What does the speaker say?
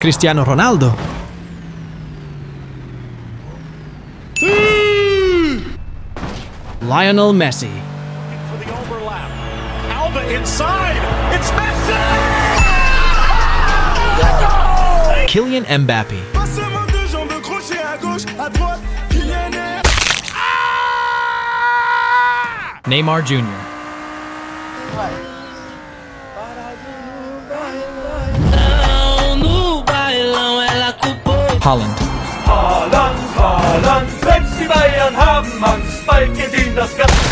Cristiano Ronaldo. Lionel Messi. For the overlap. Alba inside. It's Messi! Kylian Mbappe. Neymar Jr. Haaland. Haaland, Haaland, selbst die Bayern haben Angst, bald geht ihnen das Gas.